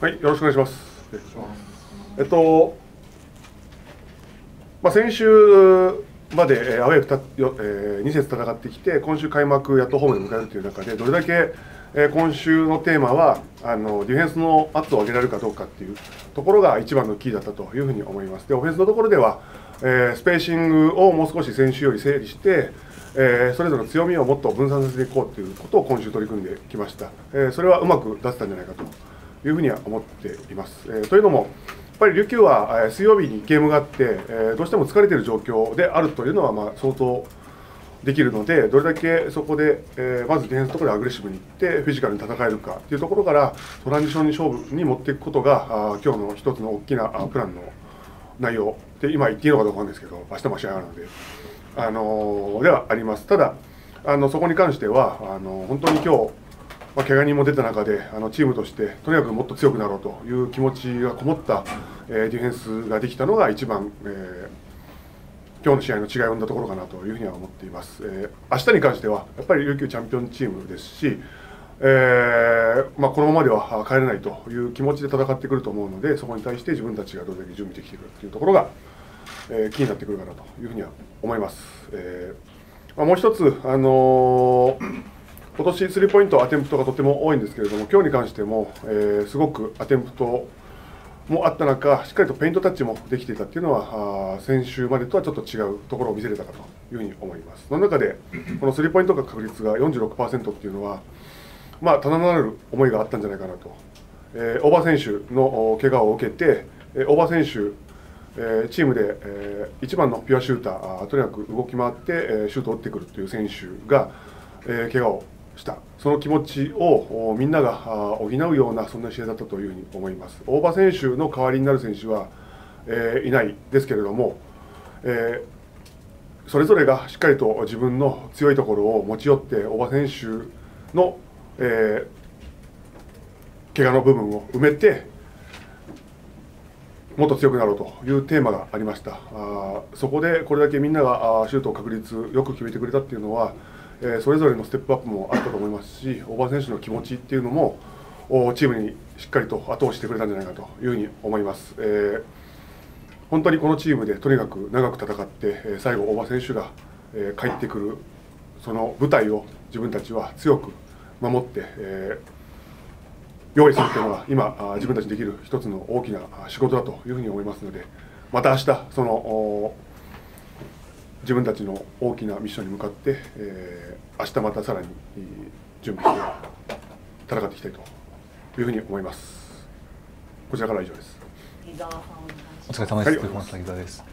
はい、よろしくお願いします。先週までアウェー2節戦ってきて、今週開幕やっとホームで迎えるという中で、どれだけ今週のテーマはディフェンスの圧を上げられるかどうかっていうところが一番のキーだったというふうに思います。で、オフェンスのところでは、スペーシングをもう少し先週より整理して、それぞれの強みをもっと分散させていこうということを今週取り組んできました。それはうまく出せたんじゃないかというふうには思っています。というのも、やっぱり琉球は水曜日にゲームがあって、どうしても疲れている状況であるというのは相当できるので、どれだけそこで、まずディフェンスのところでアグレッシブにいってフィジカルに戦えるかというところからトランジションに勝負に持っていくことが今日の一つの大きなプランの内容で、今言っていいのかどうかなんですけど、明日も試合があるので、ではあります。ただそこに関しては本当に今日怪我人も出た中でチームとしてとにかくもっと強くなろうという気持ちがこもった、ディフェンスができたのが一番、今日の試合の違いを生んだところかなというふうには思っています。明日に関してはやっぱり琉球チャンピオンチームですし、このままでは帰れないという気持ちで戦ってくると思うので、そこに対して自分たちがどれだけ準備できてくるというところが、キーになってくるかなというふうには思います。もう一つ、今年スリーポイントアテンプトがとても多いんですけれども、今日に関しても、すごくアテンプトもあった中、しっかりとペイントタッチもできていたというのは、先週までとはちょっと違うところを見せれたかというふうに思います。その中で、このスリーポイントの確率が 46% っていうのは、ただならぬ思いがあったんじゃないかなと、大場選手の怪我を受けて、大場選手、チームで一番のピュアシューター、とにかく動き回ってシュートを打ってくるという選手が、怪我をした、その気持ちをみんなが補うような、そんな試合だったというふうに思います。大場選手の代わりになる選手は、いないですけれども、それぞれがしっかりと自分の強いところを持ち寄って、大場選手の、怪我の部分を埋めて、もっと強くなろうというテーマがありました。そこでこれだけみんながシュートを確率よく決めてくれたっていうのは、それぞれのステップアップもあったと思いますし、大場選手の気持ちっていうのもチームにしっかりと後押ししてくれたんじゃないかというふうに思います。本当にこのチームでとにかく長く戦って、最後、大場選手が帰ってくるその舞台を自分たちは強く守って、用意するというのが今、自分たちにできる一つの大きな仕事だというふうに思いますので、また明日その自分たちの大きなミッションに向かって、明日またさらに準備して戦っていきたいというふうに思います。こちらから以上です。お疲れ様です。はい、です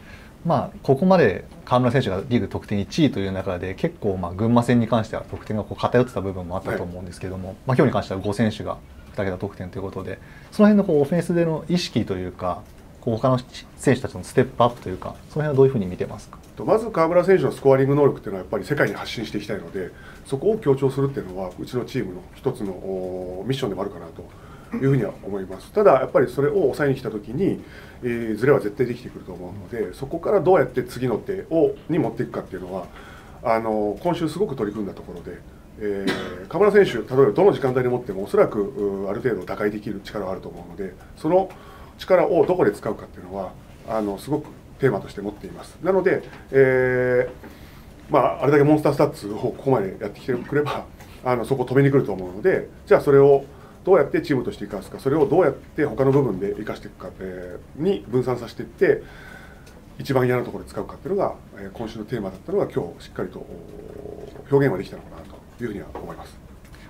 ここまで河村選手がリーグ得点1位という中で、結構群馬戦に関しては得点が偏ってた部分もあったと思うんですけども、はい、今日に関しては5選手が2桁得点ということで、その辺のオフェンスでの意識というか、他の選手たちのステップアップというか、その辺はどういうふうに見てますか。まず河村選手のスコアリング能力というのは、やっぱり世界に発信していきたいので、そこを強調するというのは、うちのチームの一つのミッションでもあるかなというふうには思います。ただ、やっぱりそれを抑えに来たときに、ずれは絶対できてくると思うので、そこからどうやって次の手に持っていくかというのは、今週、すごく取り組んだところで、河村選手、例えばどの時間帯に持っても、おそらくある程度、打開できる力はあると思うので、その力をどこで使うかっていうのはすごくテーマとして持っています。なので、あれだけモンスタースタッツをここまでやってきてくればそこを止めにくると思うので、じゃあそれをどうやってチームとして生かすか、それをどうやって他の部分で生かしていくか、に分散させていって一番嫌なところで使うかっていうのが今週のテーマだったのが今日しっかりと表現はできたのかなというふうには思います。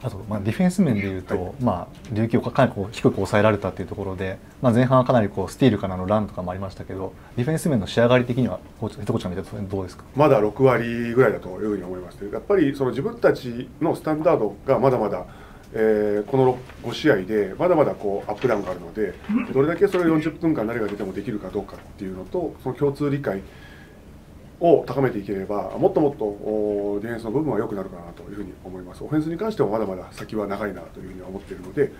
あとディフェンス面でいうと、琉球をかなり低く抑えられたというところで、前半はかなりスティールからのランとかもありましたけど、ディフェンス面の仕上がり的には、瀬戸口さん見たらどうですか。まだ6割ぐらいだというふうに思いまして、やっぱりその自分たちのスタンダードがまだまだ、この5試合で、まだまだアップダウンがあるので、どれだけそれを40分間、誰が出てもできるかどうかっていうのと、その共通理解を高めていければ、もっともっとディフェンスの部分は良くなるかなというふうに思います。オフェンスに関してもまだまだ先は長いなというふうに思っているので、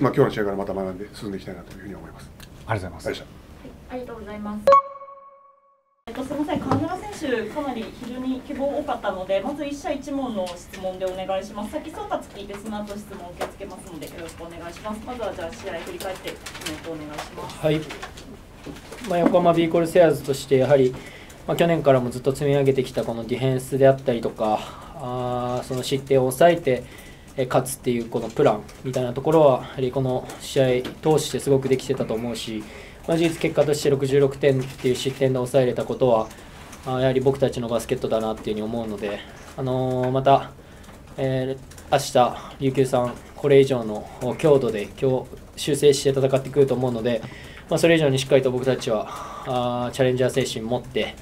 今日の試合からまた学んで進んでいきたいなというふうに思います。ありがとうございます。ありがとうございます。すみません、河村選手、かなり非常に希望多かったので、まず1社1問の質問でお願いします。先総括聞いて、その後質問を受け付けますので、よろしくお願いします。まずはじゃあ、試合振り返って、コメントお願いします。はい、横浜ビーコルセアーズとして、やはり、去年からもずっと積み上げてきたこのディフェンスであったりとか、その失点を抑えて勝つっていうこのプランみたいなところは、やはりこの試合通してすごくできてたと思うし、事実結果として66点っていう失点で抑えれたことは、やはり僕たちのバスケットだなっていうふうに思うので、また、明日、琉球さん、これ以上の強度で修正して戦ってくると思うので、それ以上にしっかりと僕たちはチャレンジャー精神持って、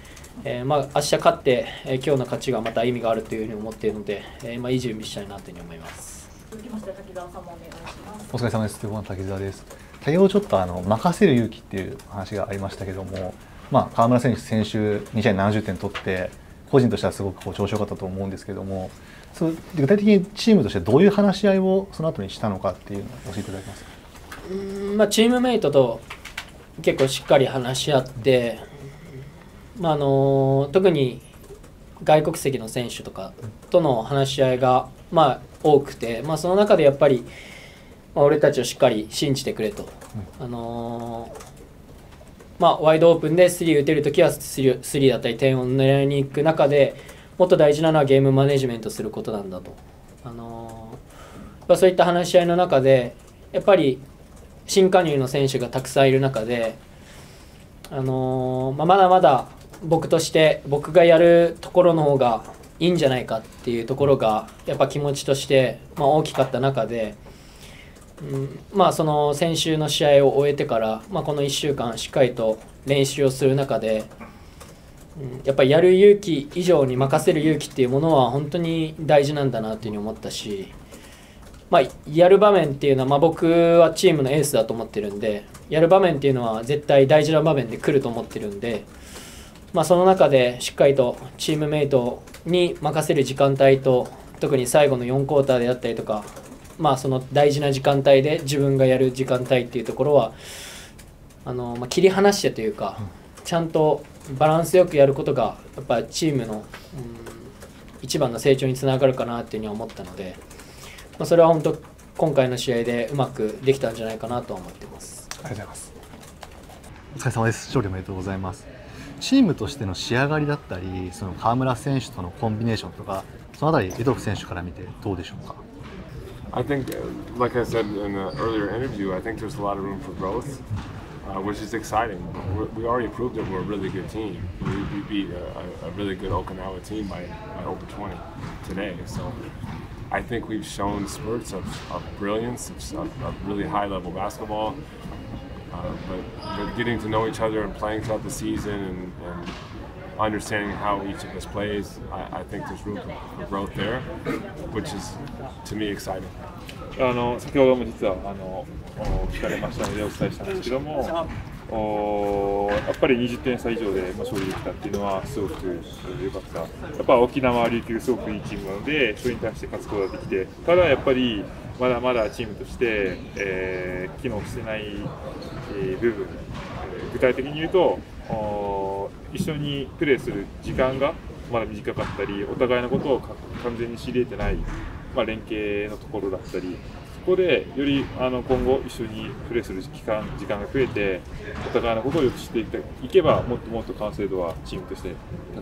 明日勝って、今日の勝ちがまた意味があるというふうに思っているので、いい準備したいなというふうに思います。続きまして、滝沢さんもお願いします。お疲れ様です。滝沢です。対応をちょっと任せる勇気っていう話がありましたけども、河村選手、先週2試合70点取って、個人としてはすごく調子よかったと思うんですけども、具体的にチームとしてどういう話し合いをその後にしたのかっていうのを教えていただけますか。チームメイトと結構しっかり話し合って、特に外国籍の選手とかとの話し合いが多くて、その中でやっぱり、俺たちをしっかり信じてくれと、ワイドオープンでスリー打てるときはスリーだったり点を狙いに行く中でもっと大事なのはゲームマネジメントすることなんだと、そういった話し合いの中でやっぱり新加入の選手がたくさんいる中で、まだまだ僕がやるところの方がいいんじゃないかっていうところがやっぱ気持ちとして、大きかった中で。その先週の試合を終えてから、この1週間しっかりと練習をする中で、やっぱりやる勇気以上に任せる勇気っていうものは本当に大事なんだなというふうに思ったし、やる場面っていうのは、僕はチームのエースだと思ってるんで、やる場面っていうのは絶対大事な場面で来ると思ってるんで、その中でしっかりとチームメイトに任せる時間帯と、特に最後の4クォーターであったりとか、その大事な時間帯で自分がやる時間帯っていうところは切り離してというか、ちゃんとバランスよくやることがやっぱチームの、一番の成長につながるかなっていうふうに思ったので、それは本当今回の試合でうまくできたんじゃないかなとは思っています。ありがとうございます。お疲れ様です。勝利おめでとうございます。チームとしての仕上がりだったり、その河村選手とのコンビネーションとか、そのあたりエドフ選手から見てどうでしょうか。I think, like I said in an earlier interview, I think there's a lot of room for growth, which is exciting. We already proved that we're a really good team. We beat a really good Okinawa team by over 20 today. So I think we've shown spurts of brilliance, of really high-level basketball. But getting to know each other and playing throughout the season and understanding how each of us plays, I think there's room for growth there, which is to me exciting. 先ほども実は聞かれましたのでお伝えしたんですけども、やっぱり20点差以上で勝利できたっていうのはすごく良かった。やっぱ沖縄琉球すごくいいチームなので、それに対して勝つことができて、ただやっぱりまだまだチームとして、機能してない部分、具体的に言うと。一緒にプレーする時間がまだ短かったり、お互いのことを完全に知り得てない、連携のところだったり、そこでより今後一緒にプレーする時間が増えて、お互いのことをよく知っていけば、もっともっと完成度はチームとして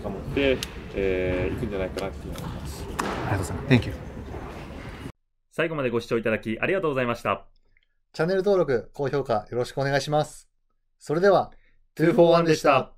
高まっていくんじゃないかなと思います。ありがとうございます。Thank you。最後までご視聴いただきありがとうございました。チャンネル登録、高評価よろしくお願いします。それでは241でした。